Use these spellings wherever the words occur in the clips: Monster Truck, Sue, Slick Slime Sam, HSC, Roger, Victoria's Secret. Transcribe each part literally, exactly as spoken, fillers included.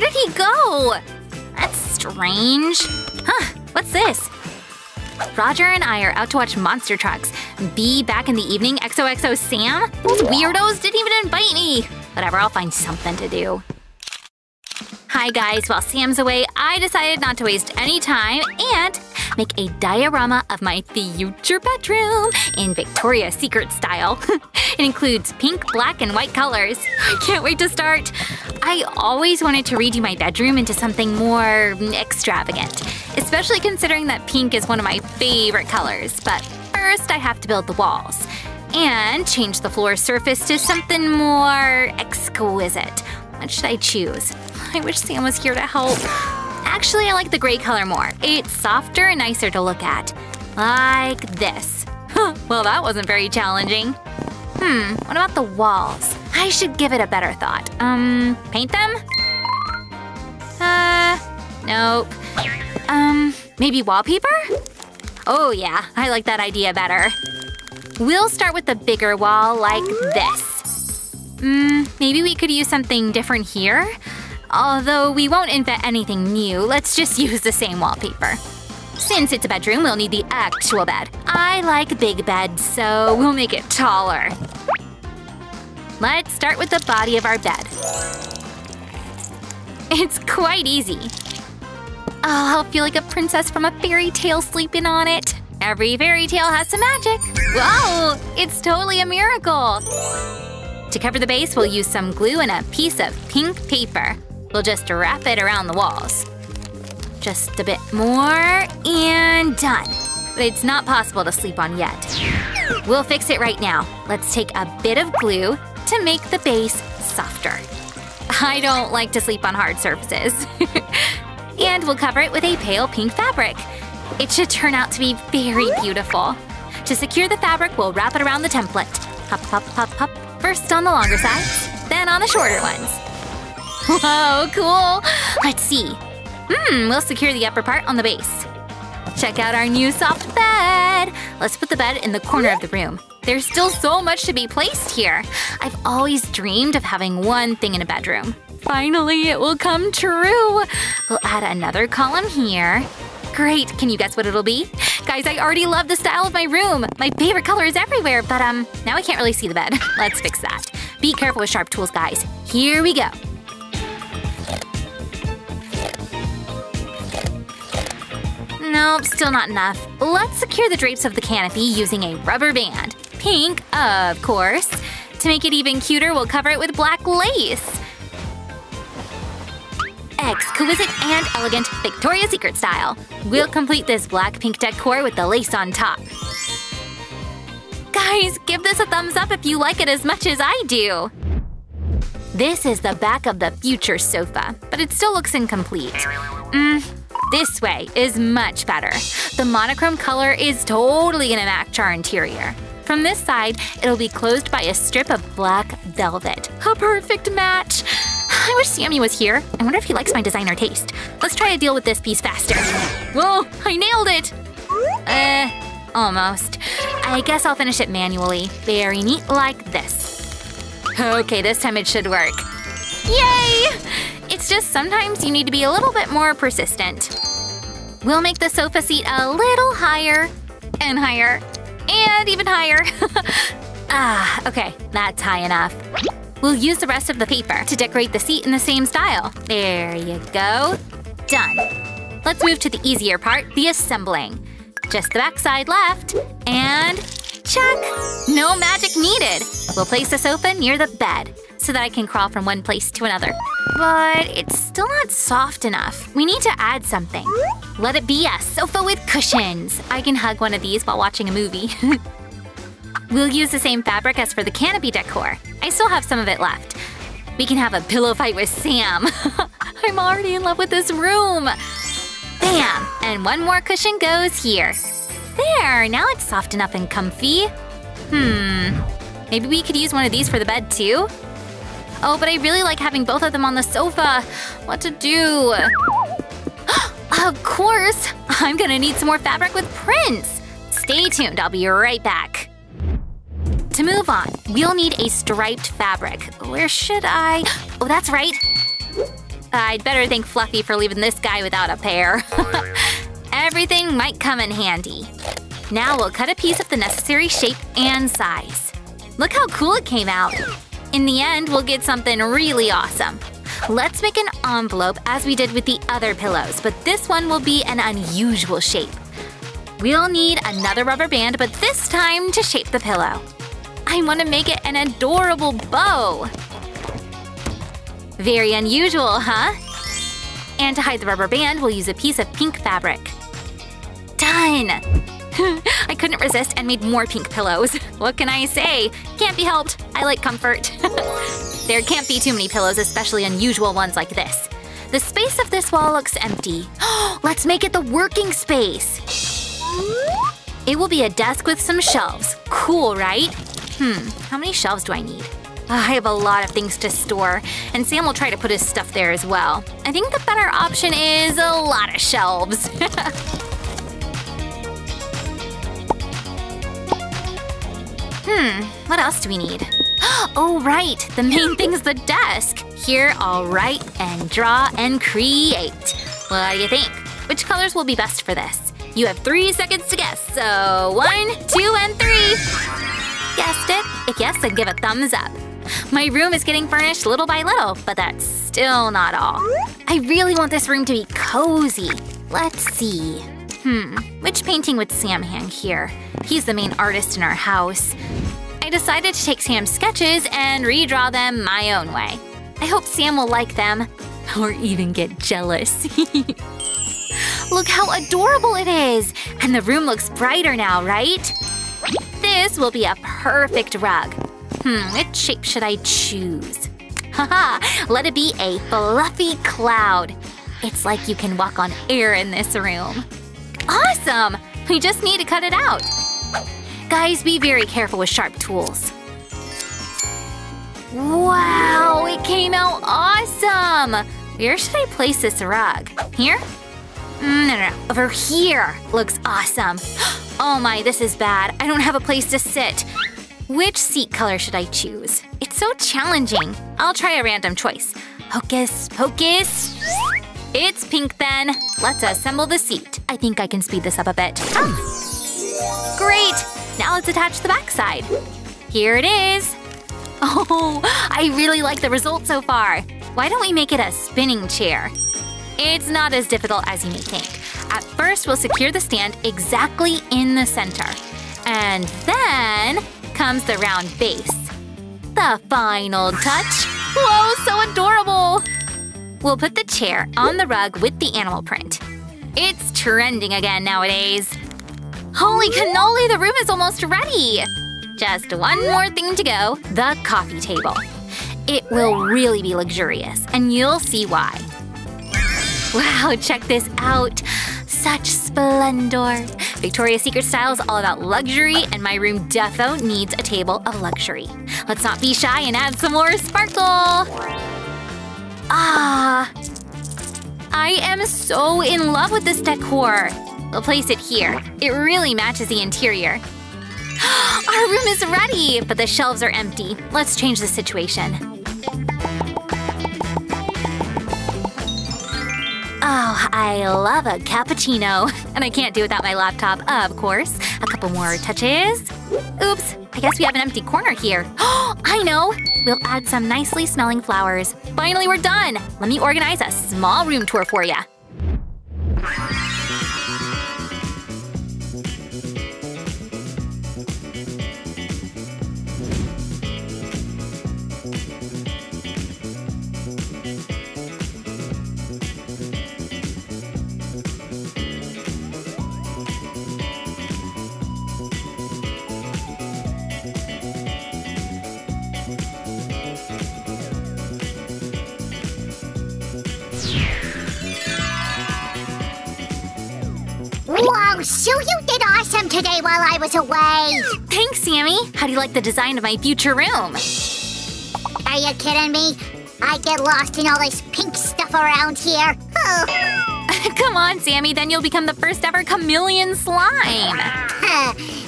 Where did he go? That's strange. Huh, what's this? Roger and I are out to watch monster trucks. Be back in the evening, X O X O Sam? Those weirdos didn't even invite me! Whatever, I'll find something to do. Hi guys, while Sam's away, I decided not to waste any time and make a diorama of my future bedroom in Victoria's Secret style. It includes pink, black, and white colors. I can't wait to start! I always wanted to redo my bedroom into something more extravagant, especially considering that pink is one of my favorite colors. But first, I have to build the walls and change the floor surface to something more exquisite. What should I choose? I wish Sam was here to help. Actually, I like the gray color more. It's softer and nicer to look at. Like this. Huh, well, that wasn't very challenging. Hmm, what about the walls? I should give it a better thought. Um, paint them? Uh, nope. Um, maybe wallpaper? Oh yeah, I like that idea better. We'll start with the bigger wall like this. Hmm, maybe we could use something different here? Although we won't invent anything new, let's just use the same wallpaper. Since it's a bedroom, we'll need the actual bed. I like big beds, so we'll make it taller. Let's start with the body of our bed. It's quite easy. Oh, I'll feel like a princess from a fairy tale sleeping on it. Every fairy tale has some magic. Whoa, it's totally a miracle. To cover the base, we'll use some glue and a piece of pink paper. We'll just wrap it around the walls. Just a bit more, and done. It's not possible to sleep on yet. We'll fix it right now. Let's take a bit of glue to make the base softer. I don't like to sleep on hard surfaces. And we'll cover it with a pale pink fabric. It should turn out to be very beautiful. To secure the fabric, we'll wrap it around the template. Hop, hop, hop, hop. First on the longer sides, then on the shorter ones. Whoa, cool! Let's see. Hmm, we'll secure the upper part on the base. Check out our new soft bed! Let's put the bed in the corner of the room. There's still so much to be placed here. I've always dreamed of having one thing in a bedroom. Finally, it will come true! We'll add another column here. Great, can you guess what it'll be? Guys, I already love the style of my room! My favorite color is everywhere, but um, now I can't really see the bed. Let's fix that. Be careful with sharp tools, guys. Here we go. Nope, still not enough. Let's secure the drapes of the canopy using a rubber band. Pink, of course. To make it even cuter, we'll cover it with black lace. Exquisite and elegant Victoria's Secret style. We'll complete this black-pink decor with the lace on top. Guys, give this a thumbs up if you like it as much as I do! This is the back of the future sofa, but it still looks incomplete. Mm, this way is much better. The monochrome color is totally gonna match our interior. From this side, it'll be closed by a strip of black velvet. A perfect match! I wish Sammy was here. I wonder if he likes my designer taste. Let's try to deal with this piece faster. Whoa, I nailed it! Eh, uh, almost. I guess I'll finish it manually. Very neat like this. Okay, this time it should work. Yay! It's just sometimes you need to be a little bit more persistent. We'll make the sofa seat a little higher. And higher. And even higher. Ah, okay, that's high enough. We'll use the rest of the paper to decorate the seat in the same style. There you go. Done. Let's move to the easier part, the assembling. Just the back side left. And check! No magic needed. We'll place the sofa near the bed so that I can crawl from one place to another. But it's still not soft enough. We need to add something. Let it be a sofa with cushions. I can hug one of these while watching a movie. We'll use the same fabric as for the canopy decor. I still have some of it left. We can have a pillow fight with Sam. I'm already in love with this room. Bam! And one more cushion goes here. There, now it's soft enough and comfy. Hmm. Maybe we could use one of these for the bed too? Oh, but I really like having both of them on the sofa. What to do? Of course! I'm gonna need some more fabric with prints. Stay tuned, I'll be right back. To move on, we'll need a striped fabric. Where should I… Oh, that's right! I'd better thank Fluffy for leaving this guy without a pair. Everything might come in handy. Now we'll cut a piece of the necessary shape and size. Look how cool it came out! In the end, we'll get something really awesome. Let's make an envelope as we did with the other pillows, but this one will be an unusual shape. We'll need another rubber band, but this time to shape the pillow. I want to make it an adorable bow! Very unusual, huh? And to hide the rubber band, we'll use a piece of pink fabric. Done! I couldn't resist and made more pink pillows. What can I say? Can't be helped. I like comfort. There can't be too many pillows, especially unusual ones like this. The space of this wall looks empty. Let's make it the working space! It will be a desk with some shelves. Cool, right? Hmm, how many shelves do I need? Oh, I have a lot of things to store, and Sam will try to put his stuff there as well. I think the better option is a lot of shelves. Hmm, what else do we need? Oh, right! The main thing is the desk! Here, I'll write and draw and create. What do you think? Which colors will be best for this? You have three seconds to guess, so one, two, and three! Guessed it? If yes, then give a thumbs up. My room is getting furnished little by little, but that's still not all. I really want this room to be cozy. Let's see… Hmm, which painting would Sam hang here? He's the main artist in our house. I decided to take Sam's sketches and redraw them my own way. I hope Sam will like them, or even get jealous. Look how adorable it is! And the room looks brighter now, right? This will be a perfect rug. Hmm, which shape should I choose? Haha, let it be a fluffy cloud. It's like you can walk on air in this room. Awesome! We just need to cut it out. Guys, be very careful with sharp tools. Wow, it came out awesome! Where should I place this rug? Here? No, no, no. Over here! Looks awesome. Oh my, this is bad. I don't have a place to sit. Which seat color should I choose? It's so challenging. I'll try a random choice. Hocus pocus. It's pink then. Let's assemble the seat. I think I can speed this up a bit. Ah. Great! Now let's attach the back side. Here it is! Oh, I really like the result so far. Why don't we make it a spinning chair? It's not as difficult as you may think. At first, we'll secure the stand exactly in the center. And then comes the round base. The final touch! Whoa, so adorable! We'll put the chair on the rug with the animal print. It's trending again nowadays. Holy cannoli, the room is almost ready! Just one more thing to go, the coffee table. It will really be luxurious, and you'll see why. Wow, check this out! Such splendor! Victoria's Secret style is all about luxury, and my room defo needs a table of luxury. Let's not be shy and add some more sparkle! Ah! I am so in love with this decor! We'll place it here. It really matches the interior. Our room is ready! But the shelves are empty. Let's change the situation. Oh, I love a cappuccino. And I can't do it without my laptop, of course. A couple more touches. Oops! I guess we have an empty corner here. Oh, I know! We'll add some nicely smelling flowers. Finally, we're done! Let me organize a small room tour for ya. Whoa, Sue, you did awesome today while I was away! Thanks, Sammy! How do you like the design of my future room? Are you kidding me? I get lost in all this pink stuff around here. Oh. Come on, Sammy, then you'll become the first ever chameleon slime!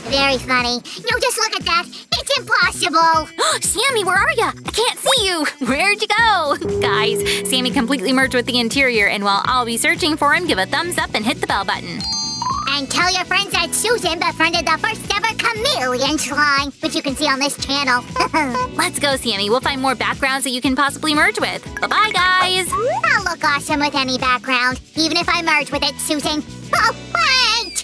Very funny. No, just look at that! It's impossible! Sammy, where are ya? I can't see you! Where'd you go? Guys, Sammy Jamie completely merge with the interior, and while I'll be searching for him, give a thumbs up and hit the bell button. And tell your friends that Susan befriended the first ever chameleon slime, which you can see on this channel. Let's go, Sammy. We'll find more backgrounds that you can possibly merge with. Bye-bye, guys! I'll look awesome with any background, even if I merge with it, Susan. Oh, wait!